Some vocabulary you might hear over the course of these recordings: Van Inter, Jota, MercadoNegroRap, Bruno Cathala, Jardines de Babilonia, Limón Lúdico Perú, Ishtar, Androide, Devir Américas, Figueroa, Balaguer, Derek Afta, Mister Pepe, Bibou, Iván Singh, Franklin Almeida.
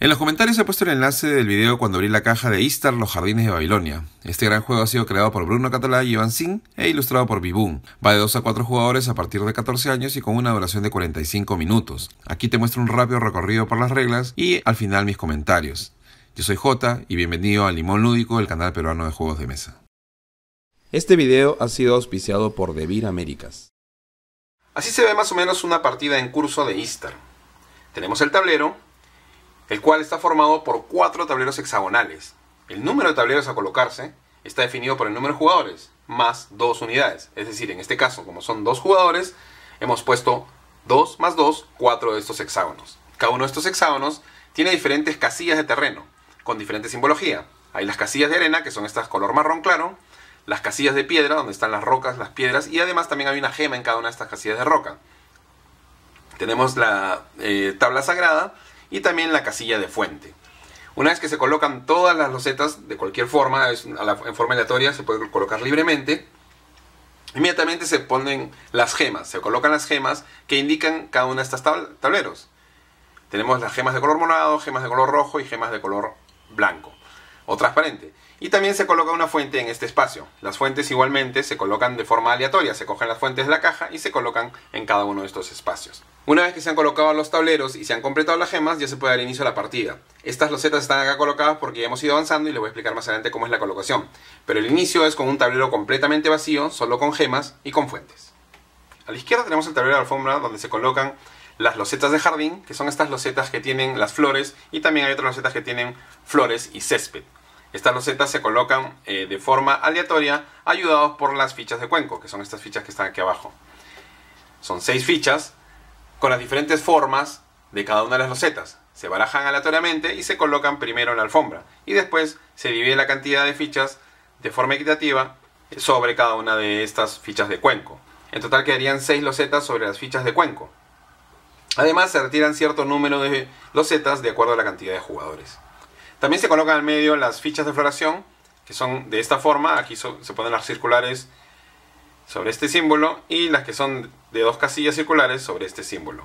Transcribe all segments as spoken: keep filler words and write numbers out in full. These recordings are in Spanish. En los comentarios he puesto el enlace del video cuando abrí la caja de Ishtar, los Jardines de Babilonia. Este gran juego ha sido creado por Bruno Cathala y Iván Singh e ilustrado por Bibou. Va de dos a cuatro jugadores a partir de catorce años y con una duración de cuarenta y cinco minutos. Aquí te muestro un rápido recorrido por las reglas y al final mis comentarios. Yo soy Jota y bienvenido a Limón Lúdico, el canal peruano de juegos de mesa. Este video ha sido auspiciado por Devir Américas. Así se ve más o menos una partida en curso de Ishtar. Tenemos el tablero, el cual está formado por cuatro tableros hexagonales. El número de tableros a colocarse está definido por el número de jugadores, más dos unidades. Es decir, en este caso, como son dos jugadores, hemos puesto dos más dos, cuatro de estos hexágonos. Cada uno de estos hexágonos tiene diferentes casillas de terreno, con diferente simbología. Hay las casillas de arena, que son estas color marrón claro, las casillas de piedra, donde están las rocas, las piedras, y además también hay una gema en cada una de estas casillas de roca. Tenemos la eh, tabla sagrada, y también la casilla de fuente. Una vez que se colocan todas las losetas de cualquier forma, en forma aleatoria, se puede colocar libremente, inmediatamente se ponen las gemas, se colocan las gemas que indican cada una de estas tableros. Tenemos las gemas de color morado, gemas de color rojo y gemas de color blanco o transparente. Y también se coloca una fuente en este espacio. Las fuentes igualmente se colocan de forma aleatoria, se cogen las fuentes de la caja y se colocan en cada uno de estos espacios. Una vez que se han colocado los tableros y se han completado las gemas, ya se puede dar inicio a la partida. Estas losetas están acá colocadas porque ya hemos ido avanzando y les voy a explicar más adelante cómo es la colocación. Pero el inicio es con un tablero completamente vacío, solo con gemas y con fuentes. A la izquierda tenemos el tablero de alfombra donde se colocan las losetas de jardín, que son estas losetas que tienen las flores, y también hay otras losetas que tienen flores y césped. Estas losetas se colocan eh, de forma aleatoria, ayudados por las fichas de cuenco, que son estas fichas que están aquí abajo. Son seis fichas con las diferentes formas de cada una de las losetas. Se barajan aleatoriamente y se colocan primero en la alfombra. Y después se divide la cantidad de fichas de forma equitativa sobre cada una de estas fichas de cuenco. En total quedarían seis losetas sobre las fichas de cuenco. Además se retiran cierto número de losetas de acuerdo a la cantidad de jugadores. También se colocan al medio las fichas de floración, que son de esta forma. Aquí so- se ponen las circulares sobre este símbolo y las que son de dos casillas circulares sobre este símbolo.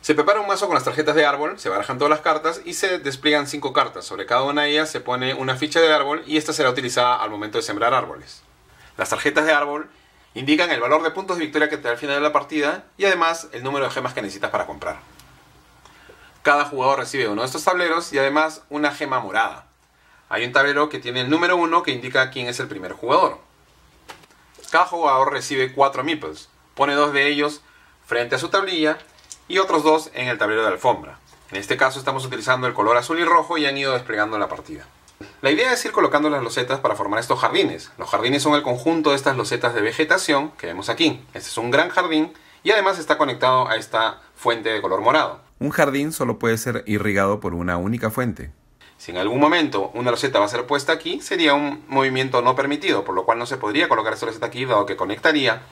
Se prepara un mazo con las tarjetas de árbol, se barajan todas las cartas y se despliegan cinco cartas. Sobre cada una de ellas se pone una ficha de árbol y esta será utilizada al momento de sembrar árboles. Las tarjetas de árbol indican el valor de puntos de victoria que te da al final de la partida y además el número de gemas que necesitas para comprar. Cada jugador recibe uno de estos tableros y además una gema morada. Hay un tablero que tiene el número uno que indica quién es el primer jugador. Cada jugador recibe cuatro meeples. Pone dos de ellos frente a su tablilla y otros dos en el tablero de alfombra. En este caso estamos utilizando el color azul y rojo y han ido desplegando la partida. La idea es ir colocando las losetas para formar estos jardines. Los jardines son el conjunto de estas losetas de vegetación que vemos aquí. Este es un gran jardín y además está conectado a esta fuente de color morado. Un jardín solo puede ser irrigado por una única fuente. Si en algún momento una loseta va a ser puesta aquí, sería un movimiento no permitido, por lo cual no se podría colocar esta loseta aquí, dado que conectaría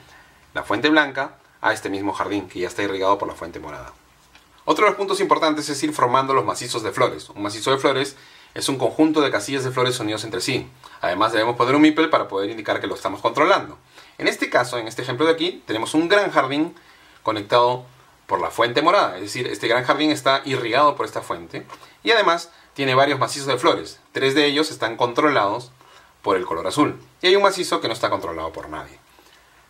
la fuente blanca a este mismo jardín, que ya está irrigado por la fuente morada. Otro de los puntos importantes es ir formando los macizos de flores. Un macizo de flores es un conjunto de casillas de flores unidos entre sí. Además debemos poner un meeple para poder indicar que lo estamos controlando. En este caso, en este ejemplo de aquí, tenemos un gran jardín conectado por la fuente morada, es decir, este gran jardín está irrigado por esta fuente y además tiene varios macizos de flores. Tres de ellos están controlados por el color azul y hay un macizo que no está controlado por nadie.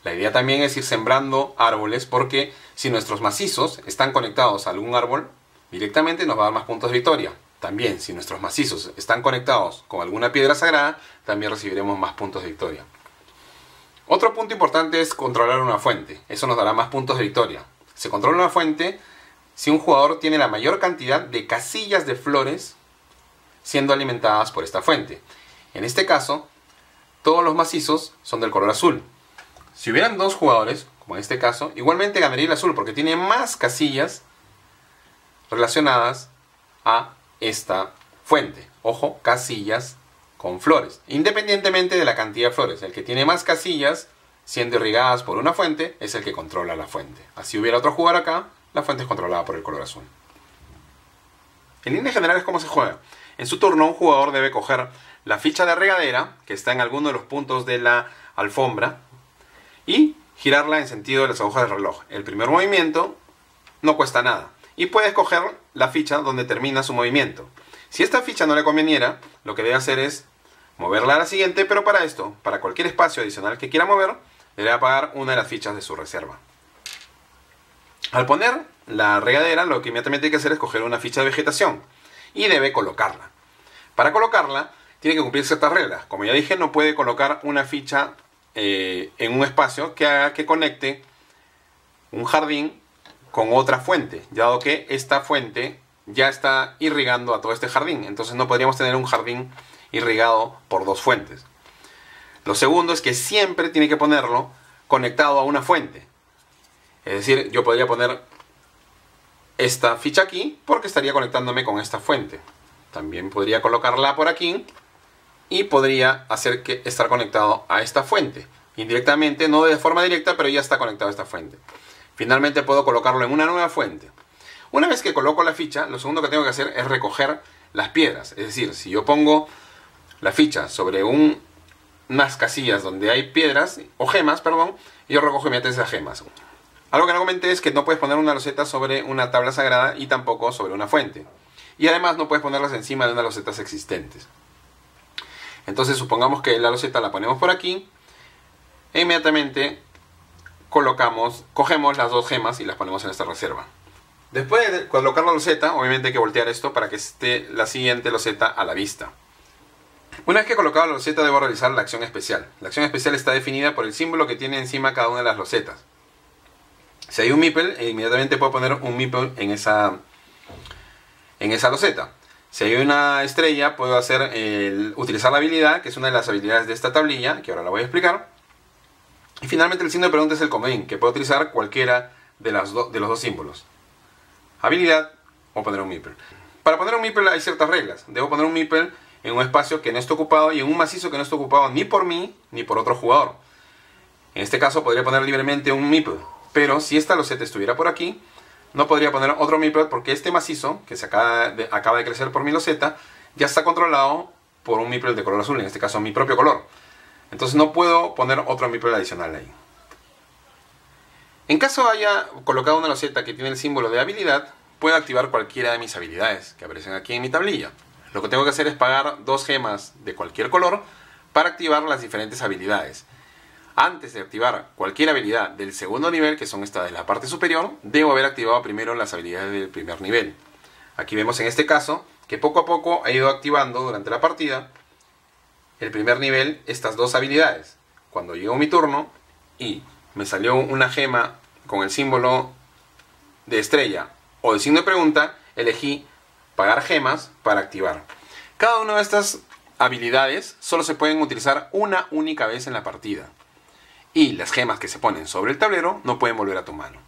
La idea también es ir sembrando árboles porque si nuestros macizos están conectados a algún árbol, directamente nos va a dar más puntos de victoria. También si nuestros macizos están conectados con alguna piedra sagrada, también recibiremos más puntos de victoria. Otro punto importante es controlar una fuente, eso nos dará más puntos de victoria. Se controla una fuente si un jugador tiene la mayor cantidad de casillas de flores siendo alimentadas por esta fuente. En este caso, todos los macizos son del color azul. Si hubieran dos jugadores, como en este caso, igualmente ganaría el azul porque tiene más casillas relacionadas a esta fuente. Ojo, casillas con flores, independientemente de la cantidad de flores. El que tiene más casillas siendo irrigadas por una fuente, es el que controla la fuente. Así hubiera otro jugador acá, la fuente es controlada por el color azul. En líneas generales, ¿cómo se juega? En su turno, un jugador debe coger la ficha de regadera, que está en alguno de los puntos de la alfombra, y girarla en sentido de las agujas del reloj. El primer movimiento no cuesta nada. y puedes coger la ficha donde termina su movimiento. Si esta ficha no le conveniera, lo que debe hacer es moverla a la siguiente, pero para esto, para cualquier espacio adicional que quiera mover, le va a pagar una de las fichas de su reserva. Al poner la regadera, lo que inmediatamente hay que hacer es coger una ficha de vegetación y debe colocarla. Para colocarla, tiene que cumplir ciertas reglas. Como ya dije, no puede colocar una ficha eh, en un espacio que haga que conecte un jardín con otra fuente, dado que esta fuente ya está irrigando a todo este jardín. Entonces no podríamos tener un jardín irrigado por dos fuentes. Lo segundo es que siempre tiene que ponerlo conectado a una fuente. Es decir, yo podría poner esta ficha aquí porque estaría conectándome con esta fuente. También podría colocarla por aquí y podría hacer que estar conectado a esta fuente. Indirectamente, no de forma directa, pero ya está conectado a esta fuente. Finalmente puedo colocarlo en una nueva fuente. Una vez que coloco la ficha, lo segundo que tengo que hacer es recoger las piedras. Es decir, si yo pongo la ficha sobre un, unas casillas donde hay piedras, o gemas, perdón, yo recojo inmediatamente esas gemas. Algo que no comenté es que no puedes poner una loseta sobre una tabla sagrada y tampoco sobre una fuente. Y además no puedes ponerlas encima de unas losetas existentes. Entonces supongamos que la loseta la ponemos por aquí. E inmediatamente colocamos, cogemos las dos gemas y las ponemos en esta reserva. Después de colocar la loseta, obviamente hay que voltear esto para que esté la siguiente loseta a la vista. Una vez que he colocado la loseta debo realizar la acción especial. La acción especial está definida por el símbolo que tiene encima cada una de las losetas. Si hay un meeple, inmediatamente puedo poner un meeple en esa, en esa loseta. Si hay una estrella, puedo hacer el, utilizar la habilidad, que es una de las habilidades de esta tablilla, que ahora la voy a explicar. Y finalmente el signo de pregunta es el comodín, que puedo utilizar cualquiera de, las do, de los dos símbolos. Habilidad o poner un meeple. Para poner un meeple hay ciertas reglas. Debo poner un meeple en un espacio que no esté ocupado y en un macizo que no esté ocupado ni por mí ni por otro jugador. En este caso podría poner libremente un meeple. Pero si esta loseta estuviera por aquí, no podría poner otro meeple porque este macizo, que se acaba de, acaba de crecer por mi loseta, ya está controlado por un meeple de color azul, en este caso mi propio color. Entonces no puedo poner otro meeple adicional ahí. En caso haya colocado una loseta que tiene el símbolo de habilidad, puedo activar cualquiera de mis habilidades que aparecen aquí en mi tablilla. Lo que tengo que hacer es pagar dos gemas de cualquier color para activar las diferentes habilidades. Antes de activar cualquier habilidad del segundo nivel, que son estas de la parte superior, debo haber activado primero las habilidades del primer nivel. Aquí vemos en este caso que poco a poco he ido activando durante la partida el primer nivel estas dos habilidades. Cuando llegó mi turno y me salió una gema con el símbolo de estrella o de signo de pregunta, elegí pagar gemas para activar. Cada una de estas habilidades solo se pueden utilizar una única vez en la partida. Y las gemas que se ponen sobre el tablero no pueden volver a tu mano.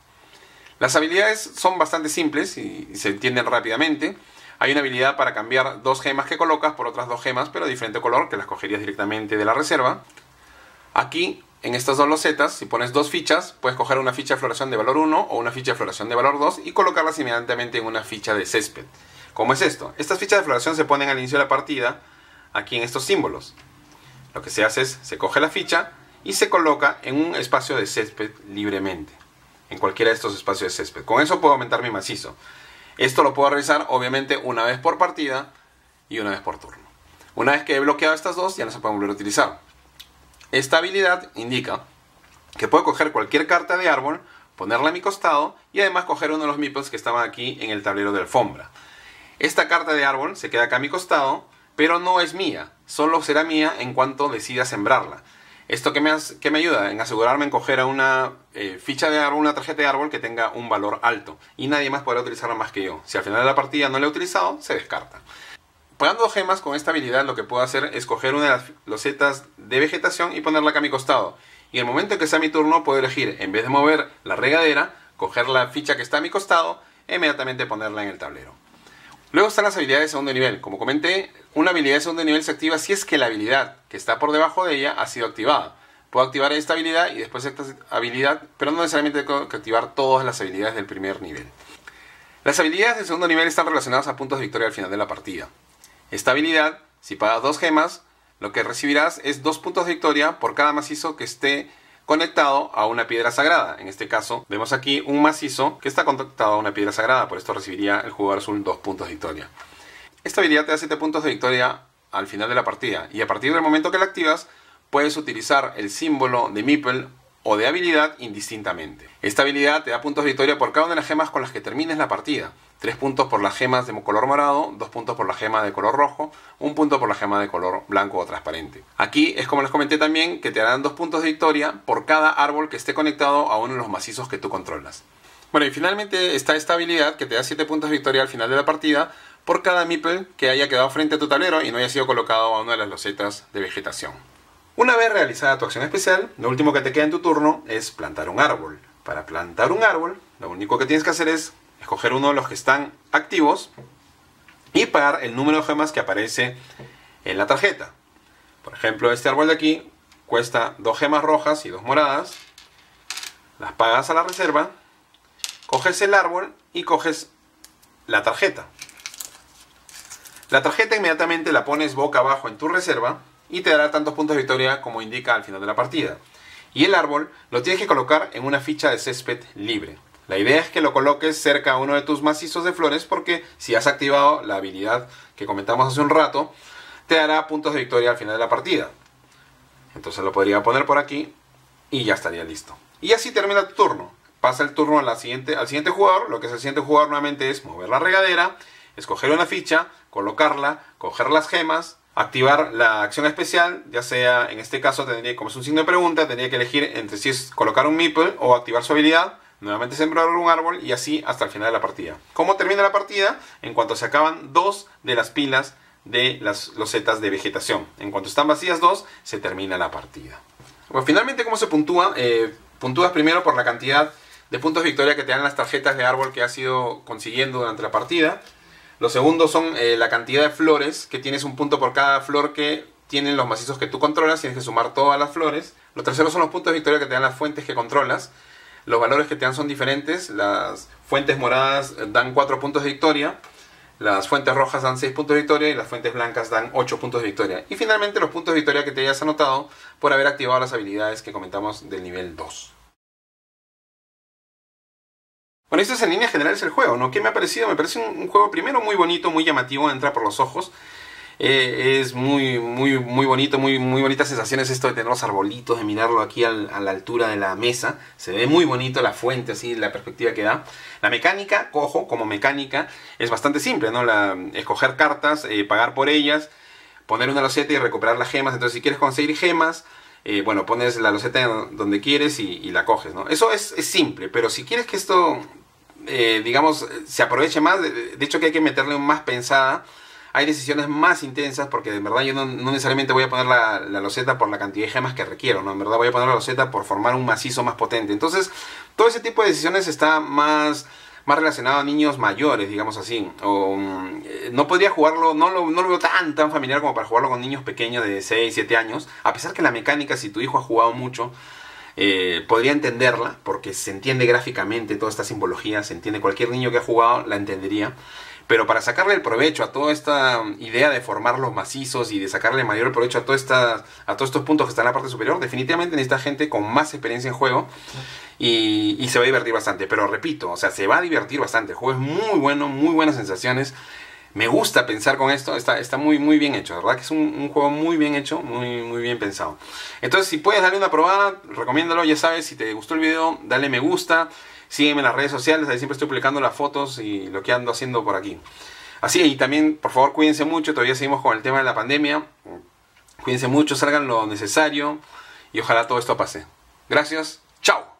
Las habilidades son bastante simples y se entienden rápidamente. Hay una habilidad para cambiar dos gemas que colocas por otras dos gemas, pero de diferente color, que las cogerías directamente de la reserva. Aquí, en estas dos losetas, si pones dos fichas, puedes coger una ficha de floración de valor uno o una ficha de floración de valor dos y colocarlas inmediatamente en una ficha de césped. ¿Cómo es esto? Estas fichas de floración se ponen al inicio de la partida, aquí en estos símbolos. Lo que se hace es, se coge la ficha y se coloca en un espacio de césped libremente, en cualquiera de estos espacios de césped. Con eso puedo aumentar mi macizo. Esto lo puedo realizar obviamente una vez por partida y una vez por turno. Una vez que he bloqueado estas dos, ya no se pueden volver a utilizar. Esta habilidad indica que puedo coger cualquier carta de árbol, ponerla a mi costado y además coger uno de los meeples que estaban aquí en el tablero de alfombra. Esta carta de árbol se queda acá a mi costado, pero no es mía, solo será mía en cuanto decida sembrarla. Esto que me, que me ayuda en asegurarme en coger a una eh, ficha de árbol, una tarjeta de árbol que tenga un valor alto. Y nadie más podrá utilizarla más que yo. Si al final de la partida no la he utilizado, se descarta. Pagando gemas con esta habilidad lo que puedo hacer es coger una de las losetas de vegetación y ponerla acá a mi costado. Y en el momento en que sea mi turno puedo elegir, en vez de mover la regadera, coger la ficha que está a mi costado e inmediatamente ponerla en el tablero. Luego están las habilidades de segundo nivel. Como comenté, una habilidad de segundo nivel se activa si es que la habilidad que está por debajo de ella ha sido activada. Puedo activar esta habilidad y después esta habilidad, pero no necesariamente tengo que activar todas las habilidades del primer nivel. Las habilidades del segundo nivel están relacionadas a puntos de victoria al final de la partida. Esta habilidad, si pagas dos gemas, lo que recibirás es dos puntos de victoria por cada macizo que esté conectado a una piedra sagrada. En este caso vemos aquí un macizo que está conectado a una piedra sagrada, por esto recibiría el jugador azul dos puntos de victoria. Esta habilidad te da siete puntos de victoria al final de la partida, y a partir del momento que la activas puedes utilizar el símbolo de Meeple o de habilidad indistintamente. Esta habilidad te da puntos de victoria por cada una de las gemas con las que termines la partida. tres puntos por las gemas de color morado, dos puntos por la gema de color rojo, un punto por la gema de color blanco o transparente. Aquí es como les comenté también, que te darán dos puntos de victoria por cada árbol que esté conectado a uno de los macizos que tú controlas. Bueno, y finalmente está esta habilidad que te da siete puntos de victoria al final de la partida por cada Meeple que haya quedado frente a tu tablero y no haya sido colocado a una de las losetas de vegetación. Una vez realizada tu acción especial, lo último que te queda en tu turno es plantar un árbol. Para plantar un árbol, lo único que tienes que hacer es escoger uno de los que están activos y pagar el número de gemas que aparece en la tarjeta. Por ejemplo, este árbol de aquí cuesta dos gemas rojas y dos moradas. Las pagas a la reserva, coges el árbol y coges la tarjeta. La tarjeta inmediatamente la pones boca abajo en tu reserva y te dará tantos puntos de victoria como indica al final de la partida. Y el árbol lo tienes que colocar en una ficha de césped libre. La idea es que lo coloques cerca a uno de tus macizos de flores, porque si has activado la habilidad que comentamos hace un rato, te dará puntos de victoria al final de la partida. Entonces lo podría poner por aquí y ya estaría listo. Y así termina tu turno. Pasa el turno a la siguiente, al siguiente jugador. Lo que hace el siguiente jugador nuevamente es mover la regadera, escoger una ficha, colocarla, coger las gemas, activar la acción especial, ya sea, en este caso, tendría, como es un signo de pregunta, tendría que elegir entre si es colocar un Meeple o activar su habilidad, nuevamente sembrar un árbol y así hasta el final de la partida. ¿Cómo termina la partida? En cuanto se acaban dos de las pilas de las losetas de vegetación. En cuanto están vacías dos, se termina la partida. Bueno, finalmente, ¿cómo se puntúa? Eh, puntúas primero por la cantidad de puntos de victoria que te dan las tarjetas de árbol que has ido consiguiendo durante la partida. Los segundos son eh, la cantidad de flores, que tienes un punto por cada flor que tienen los macizos que tú controlas, tienes que sumar todas las flores. Los terceros son los puntos de victoria que te dan las fuentes que controlas. Los valores que te dan son diferentes, las fuentes moradas dan cuatro puntos de victoria, las fuentes rojas dan seis puntos de victoria y las fuentes blancas dan ocho puntos de victoria. Y finalmente los puntos de victoria que te hayas anotado por haber activado las habilidades que comentamos del nivel dos. Bueno, esto es en líneas generales el juego, ¿no? ¿Qué me ha parecido? Me parece un juego primero muy bonito, muy llamativo, entra por los ojos. Eh, es muy, muy, muy bonito, muy, muy bonitas sensaciones esto de tener los arbolitos, de mirarlo aquí al, a la altura de la mesa. Se ve muy bonito la fuente, así la perspectiva que da. La mecánica, cojo, como mecánica, es bastante simple, ¿no? La, escoger cartas, eh, pagar por ellas, poner una loseta y recuperar las gemas. Entonces, si quieres conseguir gemas, Eh, bueno, pones la loseta donde quieres y, y la coges, ¿no? Eso es, es simple, pero si quieres que esto, eh, digamos, se aproveche más, de, de hecho que hay que meterle más pensada, hay decisiones más intensas, porque de verdad yo no, no necesariamente voy a poner la, la loseta por la cantidad de gemas que requiero, ¿no? En verdad voy a poner la loseta por formar un macizo más potente. Entonces, todo ese tipo de decisiones está más... más relacionado a niños mayores, digamos así. O, no podría jugarlo, no lo, no lo veo tan, tan familiar como para jugarlo con niños pequeños de seis, siete años. A pesar que la mecánica, si tu hijo ha jugado mucho, eh, podría entenderla, porque se entiende gráficamente toda esta simbología, se entiende, cualquier niño que ha jugado la entendería. Pero para sacarle el provecho a toda esta idea de formar los macizos y de sacarle mayor provecho a, toda esta, a todos estos puntos que están en la parte superior, definitivamente necesita gente con más experiencia en juego y, y se va a divertir bastante. Pero repito, o sea, se va a divertir bastante. El juego es muy bueno, muy buenas sensaciones. Me gusta pensar con esto, está, está muy, muy bien hecho, la verdad que es un, un juego muy bien hecho, muy, muy bien pensado. Entonces, si puedes darle una probada, recomiéndalo, ya sabes, si te gustó el video, dale me gusta, sígueme en las redes sociales, ahí siempre estoy publicando las fotos y lo que ando haciendo por aquí. Así, y también, por favor, cuídense mucho, todavía seguimos con el tema de la pandemia, cuídense mucho, salgan lo necesario y ojalá todo esto pase. Gracias, chao.